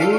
Wow,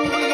we